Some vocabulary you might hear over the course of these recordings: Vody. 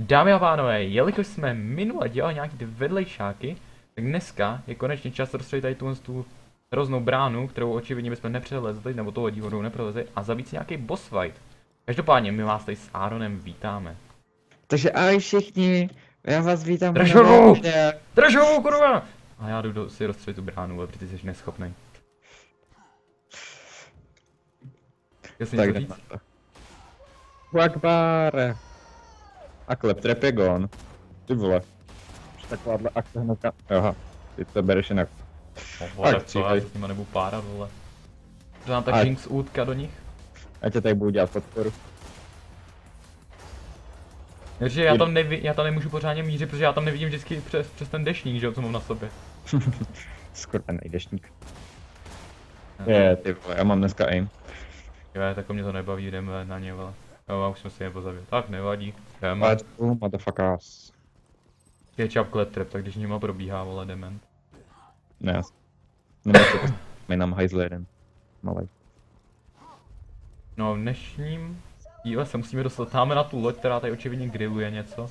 Dámy a pánové, jelikož jsme minule dělali nějaký ty vedlejšáky, tak dneska je konečně čas rozstřelit tady tu hroznou bránu, kterou očividně bychom nepřelezli, nebo toho díhodou neprolezli, a zabít si nějaký boss fight. Každopádně my vás tady s Aaronem vítáme. Takže ahoj všichni, já vás vítám. Dražovu! Dražovu, kurva! A já jdu si rozstřelit tu bránu, ale ty jsi neschopný. Tak Akbar. A kleptrap je gone. Ty vole. Takováhle akce hnedka. Joha, ty to bereš jinak. Tak přijde. Já s nima nebudu párat, vole. Dám tak Jinx útka do nich. Já tě tady budu dělat podporu. Takže já tam nemůžu pořádně mířit, protože já tam nevidím vždycky přes ten dešník, že jo, co mám na sobě. Skurvený dešník. Je, ty vole, já mám dneska aim. Jo, tak mě to nebaví, jdeme na ně, vole. Jo, a už jsme si je pozabili. Tak nevadí. Jdeme. Motherfuckers. Je čap kleptrap, tak když nima probíhá, vole, dement. Ne, já jsem. My nám hajzli jeden. Malej. No, v dnešním díle se musíme dostat tam na tu loď, která tady očividně grilluje něco.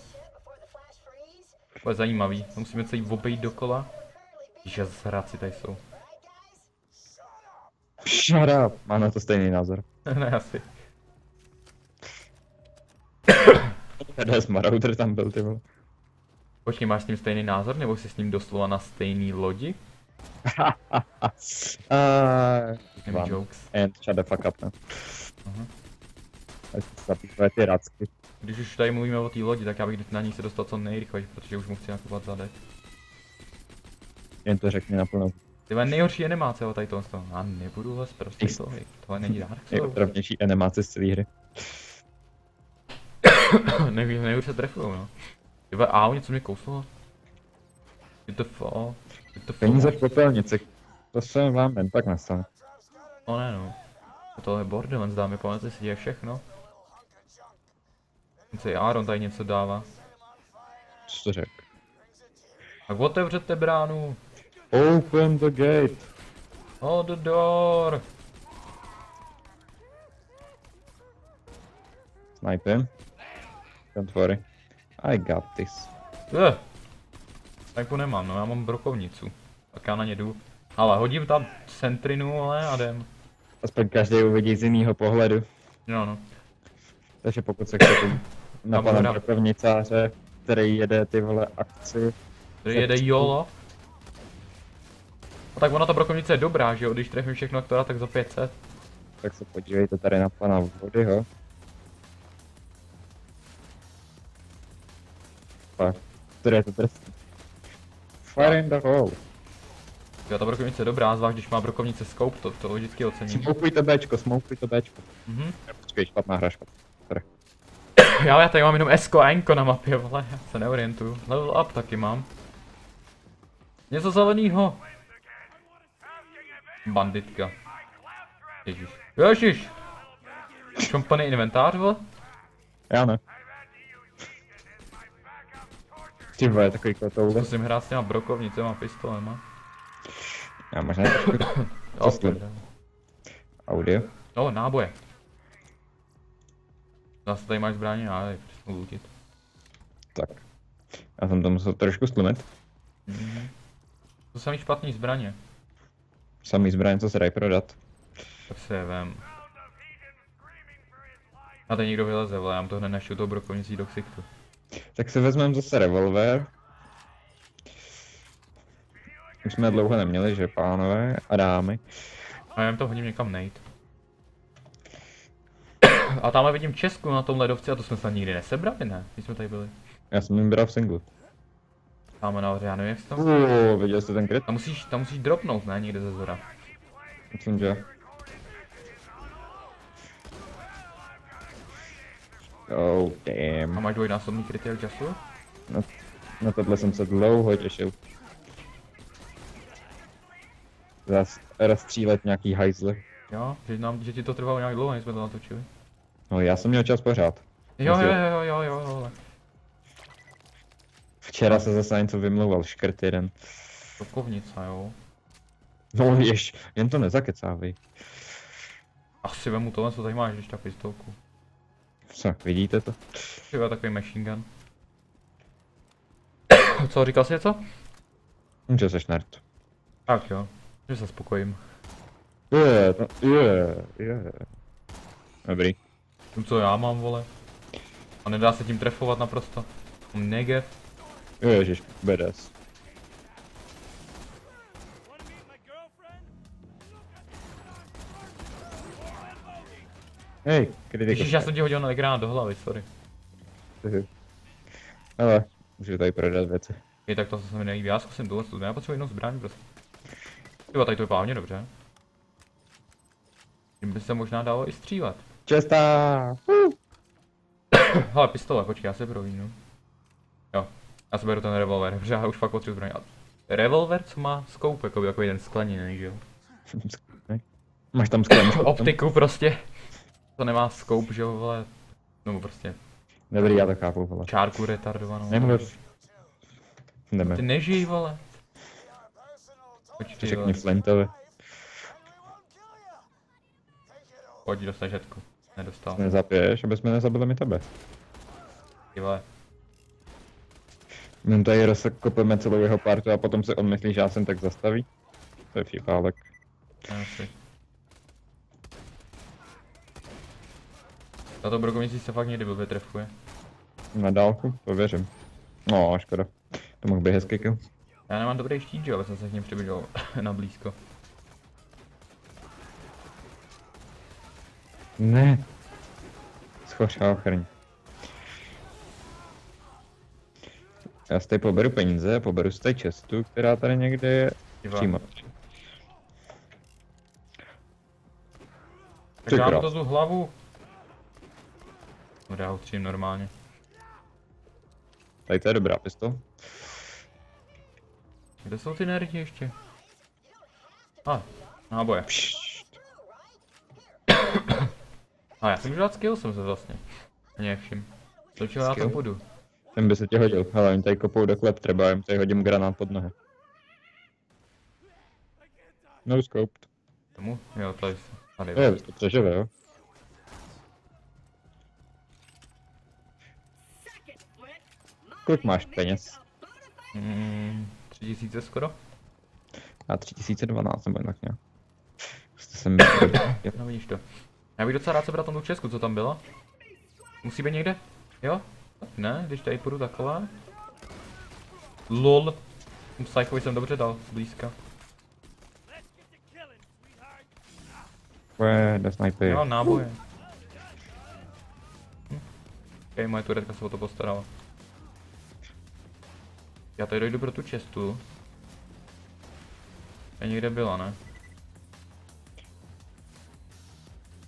To je zajímavý. To musíme celý obejít dokola. Že zhráci tady jsou. Shut up. Mám na to stejný názor. Ne, asi. Hades Marauder tam byl, ty vole. Počkej, máš s ním stejný názor, nebo jsi s ním doslova na stejný lodi? Jokes. And shut the fuck up, ne? Zapíšuje ty racky. Když už tady mluvíme o té lodi, tak já bych na ní se dostal co nejrychleji, protože už mu chci nakupovat zadek. Jen to řekni naplno. Tyhle nejhorší animace o tady toho. Já nebudu ho zprostit toho, tohle není Dark Souls. Nejotravnější animace z celé hry. Nevím, se trefujou, no. Tyhle, au, něco mě kouslo. Ty to fo. Peníze v popelnici. To se vám jen tak nastane. O ne, no. Tohle je bordelen, zdá mi, pamatujte si děje všechno. Něco je Aaron tady něco dává. Co to řek? Tak otevřete bránu. Open the gate. Hold the door. Snipe him. Don't worry. I got this. Tak to nemám, no, já mám brokovnicu. Tak já na ně jdu. Ale hodím tam sentrinu, ale a jdem. Aspoň každý uvidí z jiného pohledu. No, no. Takže pokud se chcete napadnout brokovnicáře, který jede ty vole akci. Který jede YOLO. A tak ona ta brokovnice je dobrá, že jo, když trefím všechno aktora, tak za 500. Tak se podívejte tady na pana Vodyho. Které to trestí. Fire in the hole. Jo, ta brokovnice je dobrá, zvlášť když má brokovnice scope, to vždycky ocením. Smoukuj to Bčko. Mhm. Počkej, špatná hra, já tady mám jenom Sko a Enko na mapě, vole, já se neorientuju. Level up taky mám. Něco zelenýho. Banditka. Ježiš. Šompaný inventář, vole? Já ne. Ty vole, takový kotoule. Musím hrát s těma brokovnicema a pistolema. Já možná audio. No, náboje. Zase tady máš zbraně, ale je přesně lootit. Tak. Já jsem to musel trošku stlumit. To samý špatný zbraně. Samý zbraně, co se dají prodat. Tak se je vem. A tady někdo vyleze, vole, já mu to hned našel toho brokovnicí do ksichtu. Tak si vezmeme zase revolver. Už jsme dlouho neměli, že pánové a dámy. A já jim to hodím někam nejít. A tamhle vidím Česku na tom ledovci a to jsme se nikdy nesebrali, ne? Když jsme tady byli. Já jsem jim bral v singlu. Tamhle nahoře, já nevím jak jsi tam... viděl jsi ten kryt? Tam musíš dropnout, ne? Někde ze zhora. Myslím, že... Oh, damn. A máš dvojnásobný krytel času? Na tohle jsem se dlouho těšil. Zas rozstřílet nějaký hajzle. Jo, že ti to trvalo nějak dlouho, než jsme to natočili. No já jsem měl čas pořád. Jo. Včera se zase něco vymlouval, škrt jeden. Brokovnica, jo. No jež, jen to nezakecávej. Asi vemu tohle, co tady máš, když ta pistolku. Co, vidíte to? Třeba takový machine gun. Co, říkal jsi něco? Že jsi nerd. Tak jo, že se spokojím. Dobrý. Tím co já mám, vole. A nedá se tím trefovat naprosto. Negev. Ježiš, badass. Hej, kritiku. Ježiš, já jsem ti hodil na granát do hlavy, sorry. Ale, můžu tady prodat věci. Je tak to se mi nelíbí, já zkusím tohle, já potřebuji jinou zbraň prostě. Tyba, tady to je pávně, dobře. Tím by se možná dalo i střívat. Čestá! Hele, pistole, počkej, já se provínu. Jo, já se beru ten revolver, protože já už fakt potřebuji zbraň. Revolver, co má scope, jako jeden skleněný, že jo? Máš tam skleněný. Optiku prostě. To nemá scope, že jo, vole. No prostě. Dobrý, já to chápu, vole. Čárku retardovanou. Jdeme. Ty nežij, vole. Počkej, řekni Flyntovi. Pojď, dostaj žetku. Nedostal. Nezapiješ, aby jsme nezabili mi tebe. Ty vole. My tady rozkopeme celou jeho partu a potom se on myslí, že já jsem tak zastaví. To je přípálek. Tato brokovnicí se fakt někdy blbě trefuje. Na dálku? To věřím. No, škoda. To mohl být hezký kill. Já nemám dobrý štít, že? Ale jsem se k něm přibližoval na blízko. Ne. Schořál chrň. Já si tady poberu peníze, poberu si tady čestu, která tady někde je přímo. Takže já mu to zvu hlavu. Já ho třím normálně. Tady to je dobrá pistol. Kde jsou ty nerdi ještě? A, náboje. A já jsem už dát skill, jsem se vlastně. Ani nevšim. Točil já to budu. Ten by se tě hodil, ale oni tady kopou do klep, třeba jim tady hodím granát pod nohy. No scoped. Tomu? Jo, tady se. Tady je, to přežil, jo. Kolik máš peněz? 3000 skoro? A 3012 nebo tak nějak. Prostě jsem no vidíš to. Já bych docela rád sebrat tam tu česku, co tam byla. Musí být někde? Jo? Ne, když tady půjdu taková. LOL. Psychovi jsem dobře dal, blízka. Ué, jde snajpy. Jo, náboje. Okej, moje turetka se o to postarala. Já tady dojdu pro tu čestu. A někde byla, ne?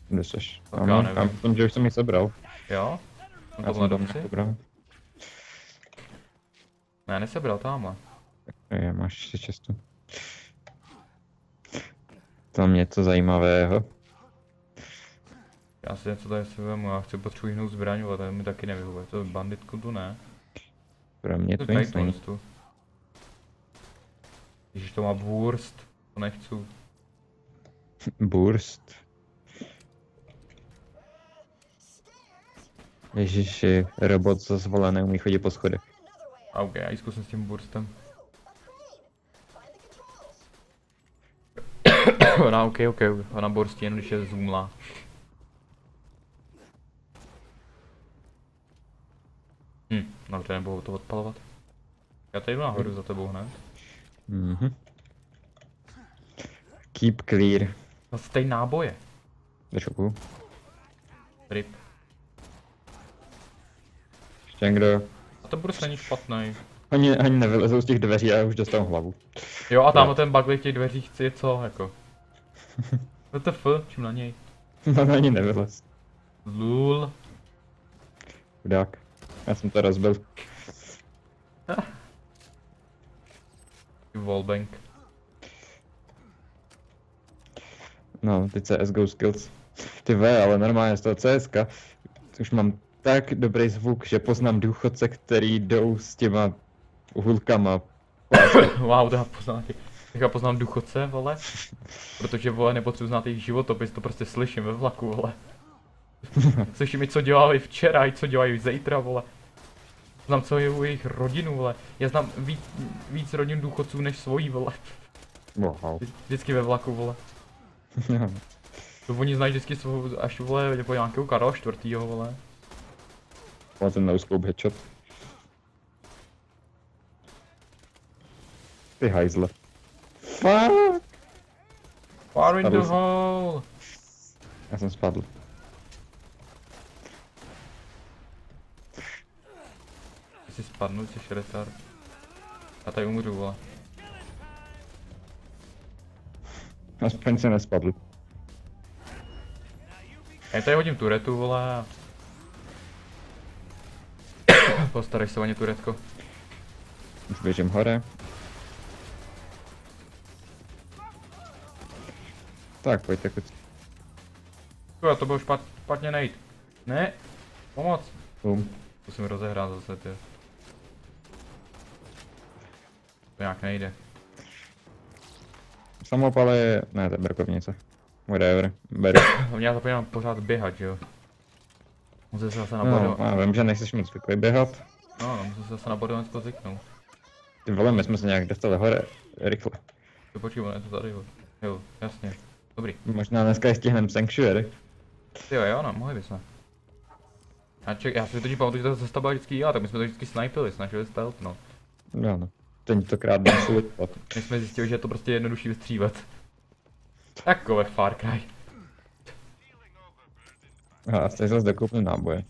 Kde seš? Ano, já myslím, že už jsem ji sebral. Jo? Na tohle domci? Ne, nesebral, tamhle. Je, máš ještě čestu. Tam něco zajímavého. Já si něco tady si vemu, já chci potřebuji hnout zbraňu, ale mi taky nevyhovuje. To banditku tu ne. Pro mě to nic není. Ježiš, to má burst, to nechci. Burst? Ježiši, robot zase volá, neumí chodit po schodech. OK, já ji zkusím s tím burstem. Ona OK, ona burstí jen když je zoomlá. Dobře, nebudu to odpalovat. Já tady jdu nahoru za tebou hned. Keep clear. Zase tady náboje. Došokuju. Rip. Ještě někdo. A to burst není špatný. Oni nevylezou z těch dveří a já už dostanu hlavu. Jo a tam ten bugly v těch dveřích je co, jako. WTF, čím na něj? No ani nevylez. Lul. Chudák. Já jsem to rozbil. Wallbank. No, ty CSGO skills. Ty ve, ale normálně z toho CSka už mám tak dobrý zvuk, že poznám důchodce, který jdou s těma hulkama. Wow, já poznám důchodce, vole. Protože, vole, nepotřebuji znát jejich životopis, to prostě slyším ve vlaku, vole. Slyším i co dělali včera, i co dělají zítra, vole. Znám celou jejich rodinu, vole. Já znám víc rodin důchodců než svojí, vole. Wow. Vždycky ve vlaku, vole. To oni znají vždycky svou, až vole, jako nějakého Karla IV, vole. Má ten noscope headshot. Ty hajzle. Fuck! Fire in the hole! Já jsem spadl. Jsi spadnul, jsi retard. Já tady umřu, vole. Aspoň se nespadl. Já tady hodím turetu, vole. Postarej se o ně, turetko. Už běžím hore. Tak, pojďte kuci. Kujo, to bylo špatně nejít. Ne, pomoc. Musím rozehrát zase, ty. To nějak nejde. Samopal je... ne, to je brkovnice. Whatever, beru. Já zapomínám pořád běhat, že jo. Musím se zase nabodovat. No, vím, že nejseš moc zvyklý běhat. No, musím se zase nabodovat něco zvyknout. Ty vole, my jsme se nějak dostali hore, rychle. To počkej, on je to tady, jo, jasně. Dobrý. Možná dneska stihneme sanctuary. Jo, jo, no, mohli bysme. Já si totiž pamatuju, že ta cesta byla vždycky já, tak my jsme to vždycky snipili, snažili stealth, no. Jo, no. Tentokrát nemusí vypadat. My jsme zjistili, že je to prostě jednodušší vystřívat. Takové Far Cry. Já se zase dokoupil náboje.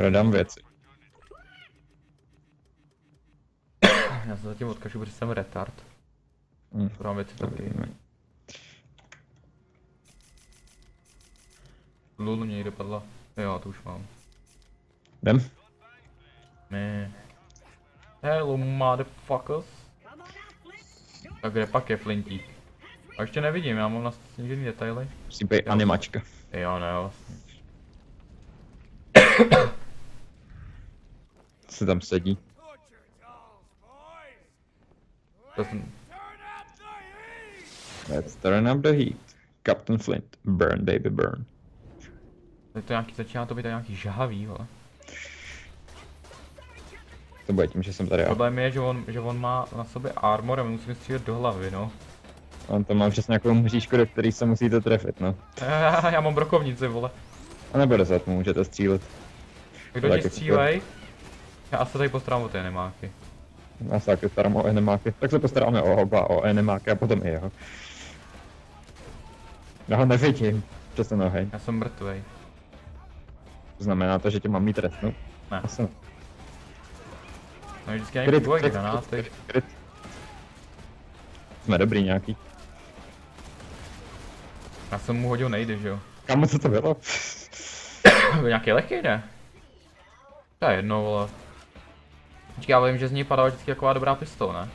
Hledám věci. Já se zatím odkažu, protože jsem retard. Podám věci taky. Lulu mě někde padla. Jo, to už mám. Jdem? Ne. Hello, motherfuckers. Tak kde pak je Flintík? A ještě nevidím, já mám na snížený detaily. Musí být animačka. Jo, ne, vlastně. Se tam sedí. Let's turn up the heat. Captain Flynt, burn baby burn. To nějaký, začíná to být nějaký žhavý, vole. To bude tím, že jsem tady. Problém je, že on má na sobě armor a my musíme střílet do hlavy, no. On to má přesně nějakou hříšku, do který se musíte trefit, no. Já mám brokovnici, vole. A nebo dozad mu můžete střílet. Kdo ti střílej? Já se tady postarám o ty enemáky. Já se taky starám o enemáky. Tak se postaráme o oba, o enemáky a potom i jeho. Já ho nevidím, přesně nohej. Já jsem mrtvej. Znamená to, že tě mám mít trestnou? Ne. Asi ne. No je vždycky nějaký dvoj granátek. Jsme dobrý nějaký. Já jsem mu hodil nejde, že jo? Kámo, co to bylo? Nějaký lehký, ne? To je jedno, vole. Počkej, já vím, že z něj padala vždycky taková dobrá pistol, ne?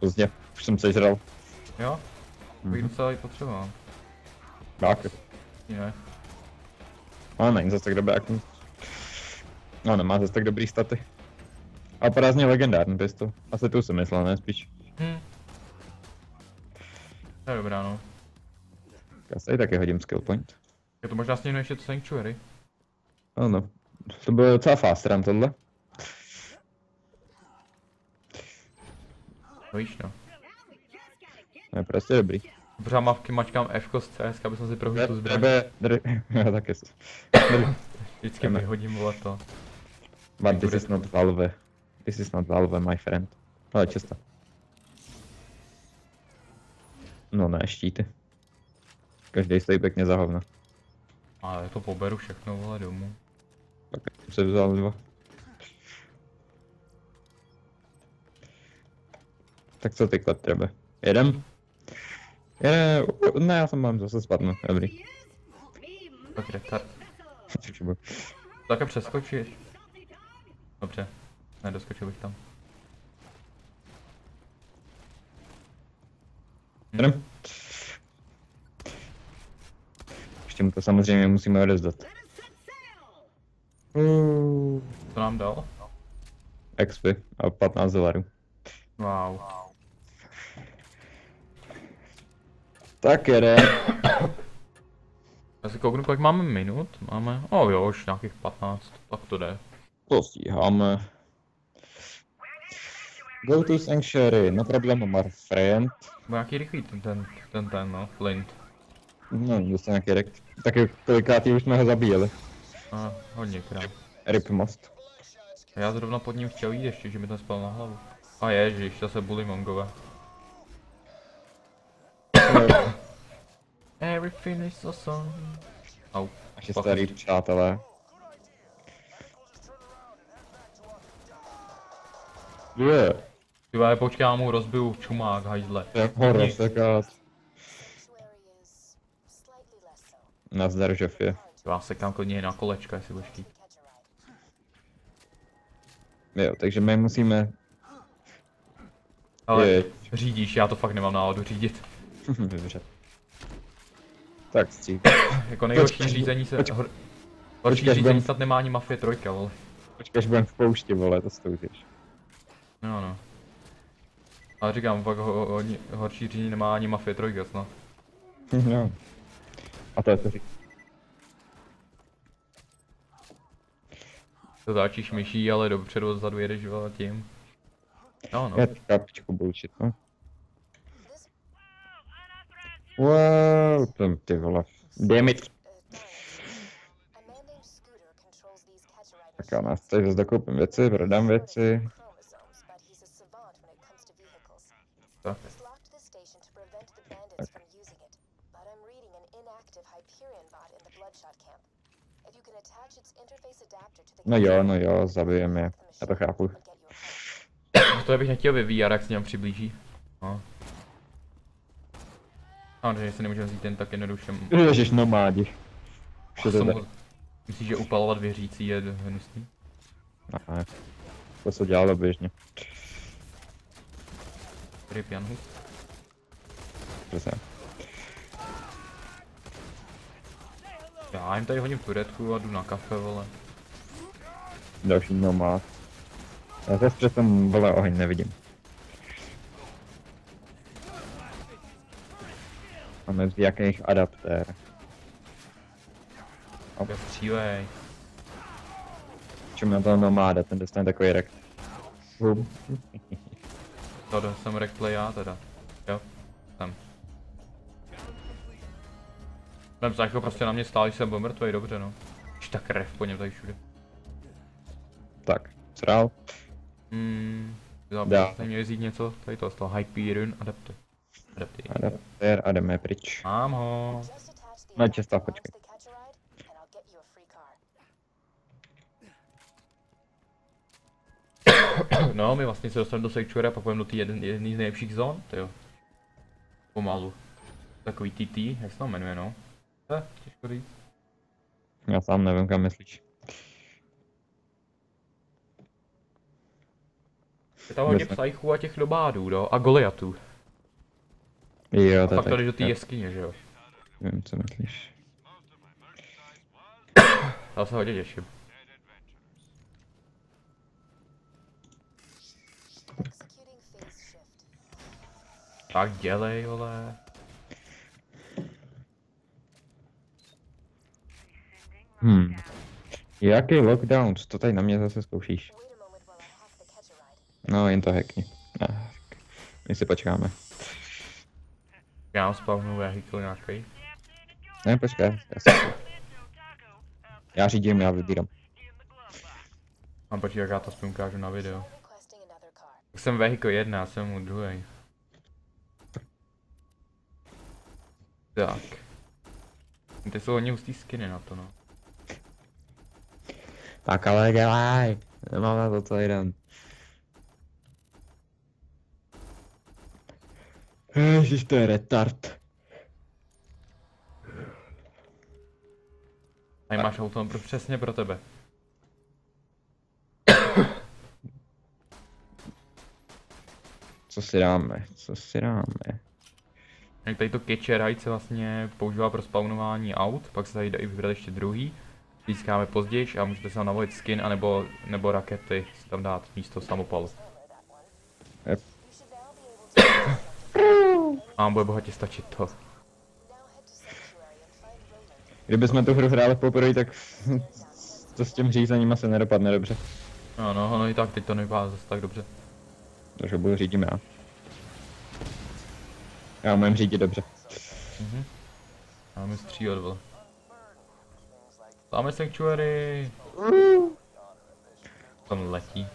Pozdě, už jsem sežral. Jo? Bych docela ji potřeboval. Tak. Ne. Ale není zase tak dobré, jak mu... No, nemá zase tak dobrý staty. A prázdně legendární pistol. Asi tu jsem myslel, ne? Spíš. To je dobrá, no. Já se taky hodím skill point. Je to možná sněhnu ještě to sanctuary. Ano. To bylo docela fast run tohle. No víš, no. No je prostě dobrý. Břamavky mačkám F-ko z CS, aby jsem si prohlížil tu zbraň. Já taky jsem. Vždycky mi hodím, vole, to. But this is not Valve. This is not Valve, my friend. Ale často. No ne, štíty. Každý stojí pěkně za hovno. Ale to poberu všechno, vole, domů. Tak jsem se vzal dva. Tak co ty klad třeba? Jedem? Ne, já jsem mám zase spadnu, dobrý. Tak retard. Také přeskočíš. Dobře, nedoskočil bych tam. Ještě mu to samozřejmě musíme odevzdat. Co nám dal? XP a $15. Wow. Tak jde. Já si kouknu, kolik máme minut, máme, jo, už nějakých 15, tak to jde. To stíháme. Go to Sanctuary, no problém, my friend. Byl nějaký rychlý ten no, Flynt. No, dostal nějaký rekt. Taky kolikátý už jsme ho zabíjeli. A, hodněkrát. Rip most. Já zrovna pod ním chtěl jít ještě, že mi ten spal na hlavu. A ježiš, zase bully mongové. Everything is awesome. Au. Naši starý přátelé. Dvě. Tyve, počkej, já mu rozbiju čumák, hajzle. Jak horor, sekát. Nazdar, žefě. Já sekám klidně na kolečka, jestli budeš chtít. Jo, takže my musíme... Ale je. Řídíš, já to fakt nemám náladu řídit. Dobře. Tak stík. Jako nejhorší počkej, řízení se... Horší řízení budem... snad nemá ani Mafie 3, vole. Počkej, až budem v poušti, vole, to stoupíš. No, no. Ale říkám, fakt horší řízení nemá ani Mafie 3, snad. No. A to je to říct. To záčíš myší, ale dopředu odzadu jedeš, vole, tím. No, no. Já teď kápičku budu učit, no. Wow, tam ty vole. Damn it. Tak já nás tady zase dokoupím věci, prodám věci. Tak. No jo, zabijeme je. Já to chápu. To bych nechtěl vyvíjet, jak se něm přiblíží. No. A že se nemůžeme vzít ten tak jednoduše. Ježiš, nomádi. Myslíš, že upalovat věřící je hnusný? Aha. To se dělalo běžně. Ryb Janhus. Já jim tady hodím turetku a jdu na kafe, vole. Další nomád. Já zase přes tam, vole, oheň nevidím. Máme z jakých adaptér. Ok, střílej. Čím na toho nomáda, ten dostane takový rekt. Tady jsem rektplay já teda. Jo, jsem. Vem se, jako prostě na mě stál, že jsem byl mrtvej, dobře no. Už ta krev po něm tady všude. Tak, sral. Záběr, tady měli vzít něco, tady to stalo Hyperion adaptér. Adaptér a jdeme pryč. Mám ho. No čestá, počkej. No, my vlastně se dostaneme do Sanctuary a pak půjdeme do jedný z nejlepších zón, tyjo. Pomalu. Takový TT, jak se to jmenuje, no. Těžko říct. Já sám nevím, kam myslíš. Je tam hodně psajchů a těch dobádů, no, a Goliatů. Jo, a pak tady do té jeskyně, že jo? Vím, co myslíš. Já se hodně těším. Tak dělej, vole. Jaký lockdown? Co to tady na mě zase zkoušíš? No, jen to hackni. My si počkáme. Já mám spavnu vehicle nějaký. Ne, počkej, já řídím, já vybírám. A počkej, jak já to spím ukážu na video. Tak jsem vehicle 1, já jsem u druhej. Tak. Ty jsou hodně hustý skiny na to, no. Tak ale dělaj, nemám na to celý den. Ježiš, to je retard. Tady máš auto přesně pro tebe. Co si dáme, co si dáme? Tady to catcher ride se vlastně používá pro spawnování aut, pak se tady jde i vybrat ještě druhý. Získáme později a můžete se navolit skin anebo rakety si tam dát místo samopalu. Yep. A vám bude bohatě stačit to. Kdybychom tu hru hráli poprvé, tak to s tím řízením se nedopadne dobře. No, no i tak teď to nevypadá zase tak dobře. Takže budu řídím já. Já umím řídit dobře. Mhm. Já mi střílet, vole. Dáme sanctuary. Tam letí.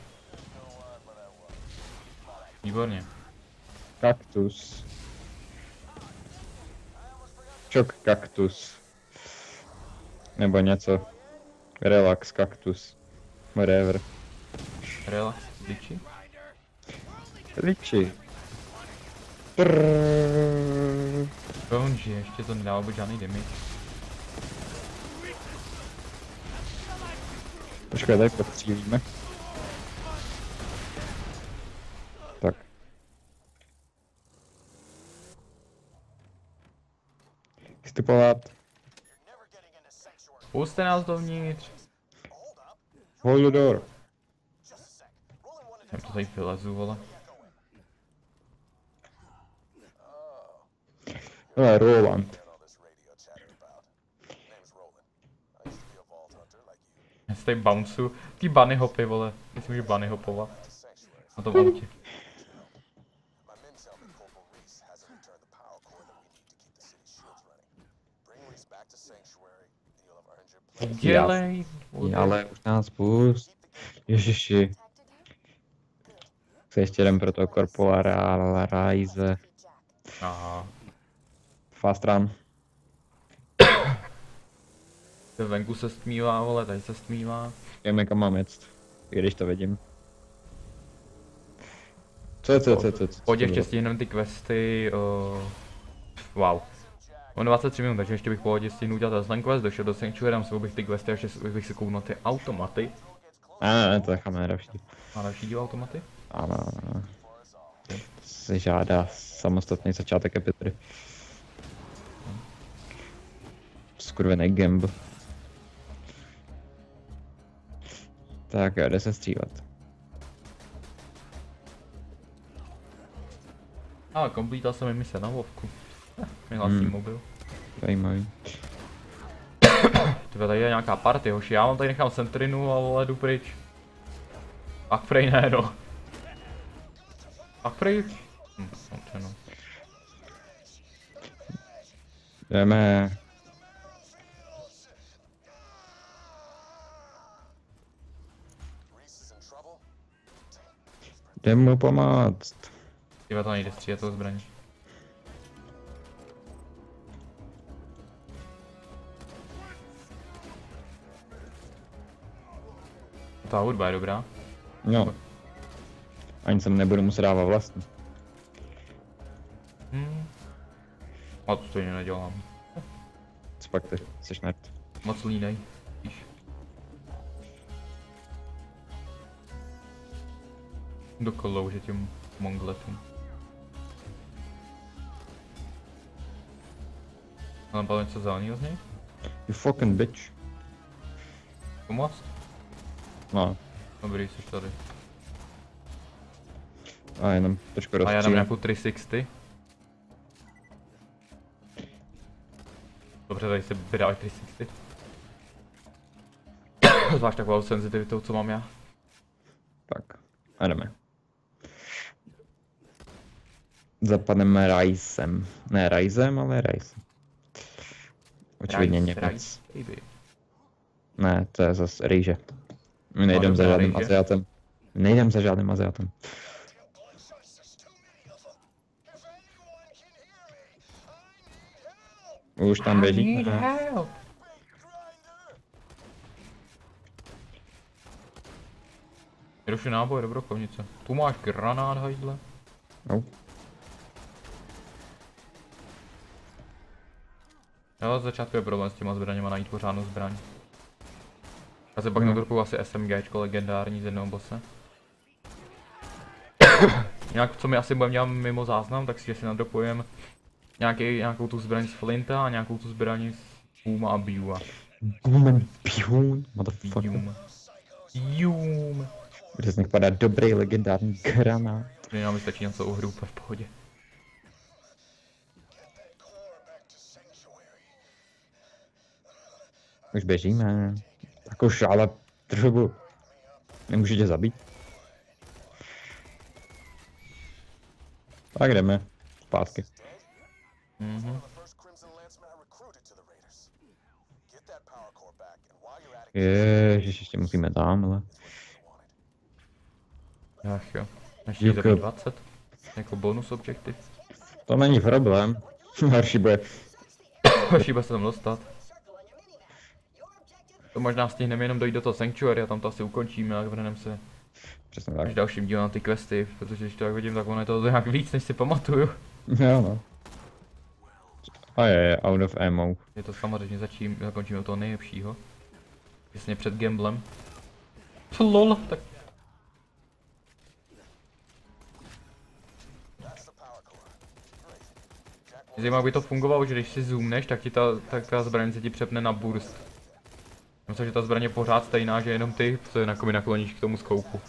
Výborně. Kaktus. Čok kaktus. Nebo něco. Relax kaktus. Whatever. Relax liči? Liči. Prrrrrrrrrrrrrrrrrrrrrrrrrrrrrrrrrrrrrrrrrrrrrrrrrrrrrrrrrrrrrr. Bounži, ještě to nedává být žádný damage. Počkej, tady postřílíme. Tak. Vstupovat. Pusťte nás dovnitř. Hold the door. Já to tady vylezu, vole. Ale Roland. Já se tady bouncu, ty bunny hopy, vole. Myslím, že bunny hopovat. Na tom autě. Dělej! Ale už nás pust. Ježiši. Chce ještě jeden pro toho korporála Ryze. Aha. Fast run. Venku se stmívá, vole, tady se stmívá. Jdeme kam mám jet, i když to vidím. Co? Pojď ještě stihneme ty questy, wow. Mám 23 minut, takže ještě bych pohodě stihnul udělat ten quest, došel do Sanctuary, tam sebou bych ty questy, ještě bych si kouknul ty automaty. Ne, to necháme na další díl. Na další díl automaty? Ano. To se žádá samostatný začátek epizody. Skurvený gamble. Tak jo, jde se střílet. Ale kompletal jsem i mise na Vovku. Vyhlásím mobil. Zajímavý. Tebe tady je nějaká party, hoši, já vám tady nechám sentrinu a vole jdu pryč. Pak prej ne, no. Pak prej? No. Jdeme. Jdem mu pomáct. Tyba to nejde střílet toho zbraní. Ta hudba je dobrá. No. Ani sem nebudu muset dávat vlastně. A to stejně nedělám. Copak ty, jsi nerd. Moc línej. Do kolouže těm mongletům. Ale bylo něco zeleného z něj? You fucking bitch. Pomoct? No. Dobrý, jsi tady. A jenom trošku rozstřílím. A já dám nějakou 360. Dobře, tady se vydávají 360. Zvlášť takovou senzitivitou, co mám já. Tak, a jdeme. Zapadneme Rajsem. Ne Rajsem, ale Rajsem. Očividně Němec. Ne, to je zase rýže. My nejdeme za žádným Aziatem. Už tam běží. Ruši náboj, do brokovnice. Tu máš granát, hajdle. No. Já z začátku je problém s těma zbraněma najít pořádnou zbraň. Já se pak nadrukuju asi SMGčko legendární z jednoho bosse. Nějak co mi asi budeme dělat mimo záznam, tak si asi nadrukujem nějakou tu zbraň z Flynta a nějakou tu zbraň z Booma a Biua. Boom and Bium, motherfucker. Bium. Protože z nich padá dobrý legendární granát. Protože nám vystačí něco u hru, v pohodě. Už běžíme. Jako šála trošku. Nemůžu tě zabít. Tak jdeme. Zpátky. Mm-hmm. Ježiš, ještě musíme tamhle. Ach jo. Ještě jde do 20. Jako bonus objektiv. To není problém. Horší bude. Horší bude se tam dostat. To možná stihneme jenom dojít do toho Sanctuary a tam to asi ukončíme a vrhneme se. Přesně tak. Až dalším dílem na ty questy, protože když to tak vidím, tak ono je to nějak víc, než si pamatuju. Jo no. A je out of ammo. Je to samozřejmě zakončíme od toho nejlepšího. Jasně před gamblem. Lol, tak... Zajímavé, jak by to fungovalo, že když si zoomneš, tak ta zbraň se ti přepne na burst. Myslím, že ta zbraň je pořád stejná, že jenom ty, co je nakloníš k tomu skoupu.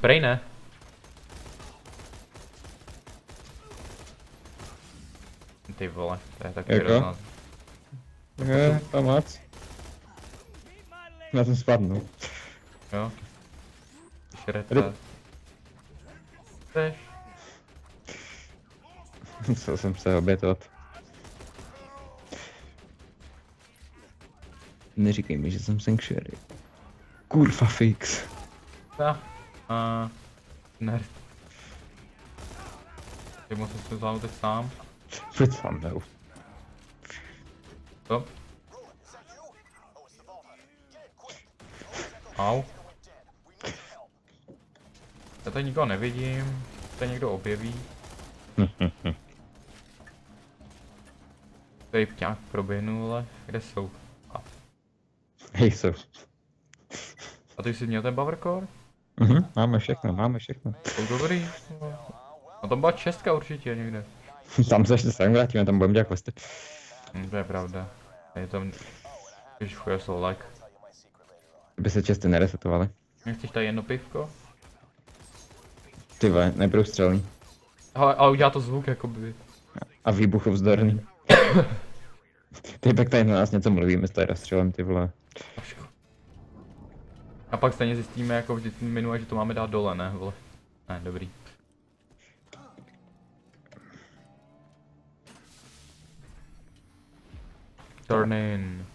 Prej ne. Ty vole, to je taky roznat. Je, tam mac. Já jsem spadnul. Jo. Šreta. Chceš? Musel jsem se obětovat. Neříkej mi, že jsem Sanctuary. Kurva fix. Nerd. Ty musím se vzal teď sám. Proč sám jdou? Co? Au. Já tady nikoho nevidím. Tady někdo objeví. Tady pňák proběhnul, ale kde jsou? Nejsou. A ty jsi měl ten Bavercore? Mhm, máme všechno, máme všechno. To je dobrý. A tam byla čestka určitě někde. Tam se ještě sem vrátíme, tam budeme dělat questy. To je pravda. Je tam... Ježiš, chuje, jsou lag. Kdyby se česty neresetovaly. Nechceš tady jedno pivko? Ty ve, neprůstřelný. Ale udělá to zvuk, jakoby. A výbuchovzdorný. Typek tady na nás něco mluví, my tady rozstřelem, ty vole. A pak stejně zjistíme jako vždycky minule, že to máme dát dole, ne vole. Ne, dobrý. Turn in.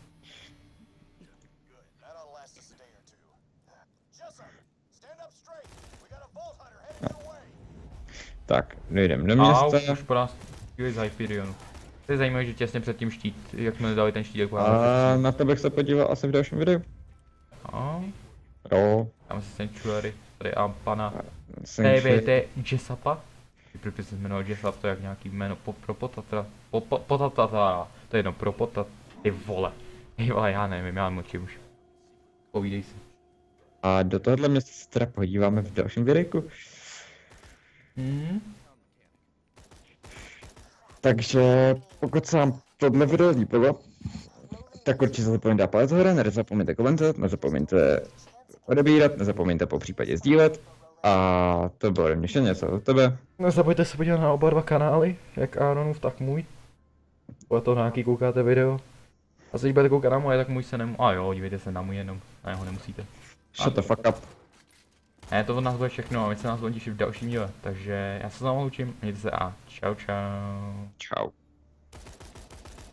Tak, dojdeme do města. A už po nás z Hyperionu. To je zajímavé, že těsně před tím štít, jak jsme dali ten štít, jak na to bych se podíval asi v dalším videu. A jo. Tam si Sanctuary, tady a pana TVT Jessapa. Protože se jmenoval Jessap, to je jak nějaký jméno pro potata. To je jedno, pro potata, ty vole. Jo, já nevím, já mlčím už. Povídej si. A do tohohle města se teda podíváme v dalším videu. Takže pokud se vám tohle video líbilo, tak určitě zapomeňte palec hore, nezapomeňte komentovat, nezapomeňte odebírat, nezapomeňte po případě sdílet. A to bylo ode mě vše, něco od tebe. Nezapomeňte se podívat na oba dva kanály, jak Aaronův, tak můj. Podle toho na jaký koukáte video. A když budete koukat na moje, tak můj se nemůže. A jo, dívejte se na můj jenom, na jeho nemusíte. Shut the fuck up. Ne, to od nás bude všechno a my se nás budeme těšit v dalším díle, takže já se s vámi loučím, mějte se a čau čau. Čau.